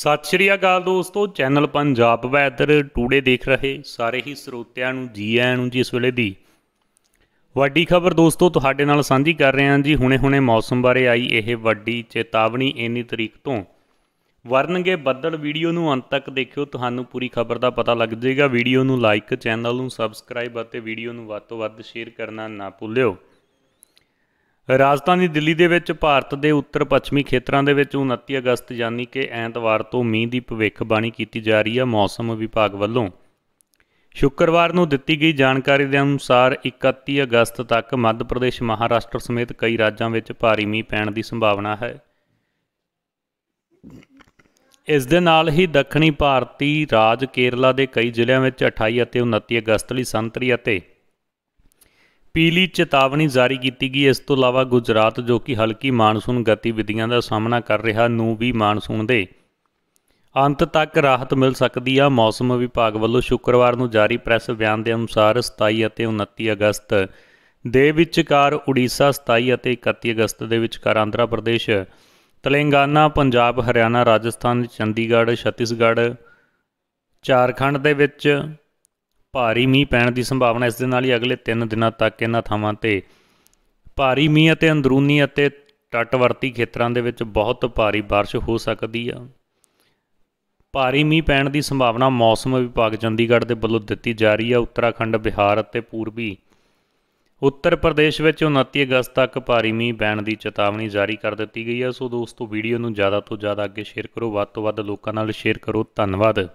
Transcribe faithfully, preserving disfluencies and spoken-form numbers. सत श्री अकाल दोस्तों, चैनल पंजाब वैदर टूडे देख रहे सारे ही स्रोतियां नूं जी आयां नूं जी। इस वेले दी वड्डी खबर दोस्तों तुहाडे नाल सांझी कर रहे हैं जी। हुणे हुणे मौसम बारे आई यह वड्डी चेतावनी। इन्नी तरीक तो वरनगे बदल। वीडियो नूं अंत तक देखियो, तुहानूं पूरी खबर का पता लग जाएगा। वीडियो नूं लाइक, चैनल नूं सबसक्राइब और वीडियो नूं वध तों वध शेयर करना ना भुल्लिओ। राजधानी दिल्ली दे विच भारत के उत्तर पश्चिमी खेत्रां दे विच उनतीस अगस्त यानी कि ऐतवार तो मींह की भविष्यवाणी की जा रही है। मौसम विभाग वालों शुक्रवार को दिती गई जानकारी के अनुसार इकतीस अगस्त तक मध्य प्रदेश, महाराष्ट्र समेत कई राज्यों में भारी मींह पैण की संभावना है। इस दे नाल ही दक्षिणी भारती राज केरला के कई जिलों में अठाई और उनतीस अगस्त लिए संतरी और पीली चेतावनी जारी की गई। इस तो अलावा गुजरात, जो कि हल्की मानसून गतिविधियों का सामना कर रहा, नूं भी मानसून के अंत तक राहत मिल सकती है। मौसम विभाग वालों शुक्रवार को जारी प्रैस बयान के अनुसार सताई और उनतीस अगस्त के विचकार उड़ीसा, सताई और इकतीस अगस्त के विचकार आंध्र प्रदेश, तेलंगाना, पंजाब, हरियाणा, राजस्थान, चंडीगढ़, छत्तीसगढ़, झारखंड के विच भारी मींह पैण की संभावना। इस दे नाल ही अगले तीन दिनों तक इन्हां थावां ते भारी मींह अते अंदरूनी अते तटवर्ती खेत्रां दे विच बहुत भारी बारिश हो सकती है। भारी मींह पैण की संभावना मौसम विभाग चंडीगढ़ के वलों दिती जा रही है। उत्तराखंड, बिहार अते पूर्वी उत्तर प्रदेश में उनतीस अगस्त तक भारी मींह पैण की चेतावनी जारी कर दी गई है। सो दोस्तों, वीडियो नूं ज़्यादा तो ज़्यादा अगे शेयर करो, वध तो वध लोकां नाल शेयर करो। धन्नवाद।